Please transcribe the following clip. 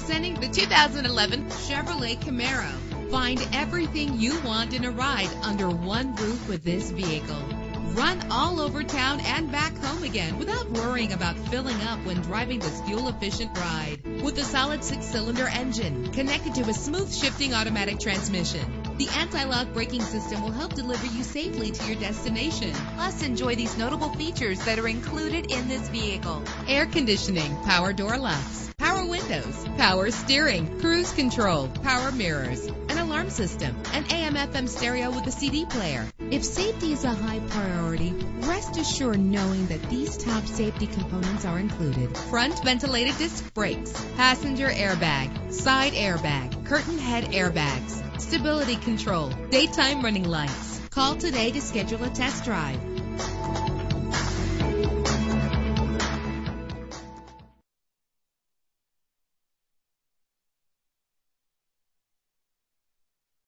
Presenting the 2011 Chevrolet Camaro. Find everything you want in a ride under one roof with this vehicle. Run all over town and back home again without worrying about filling up when driving this fuel-efficient ride. With a solid 6-cylinder engine connected to a smooth shifting automatic transmission, the anti-lock braking system will help deliver you safely to your destination. Plus, enjoy these notable features that are included in this vehicle: air conditioning, power door locks, power windows, power steering, cruise control, power mirrors, an alarm system, an AM/FM stereo with a CD player. If safety is a high priority, rest assured knowing that these top safety components are included: front ventilated disc brakes, passenger airbag, side airbag, curtain head airbags, stability control, daytime running lights. Call today to schedule a test drive.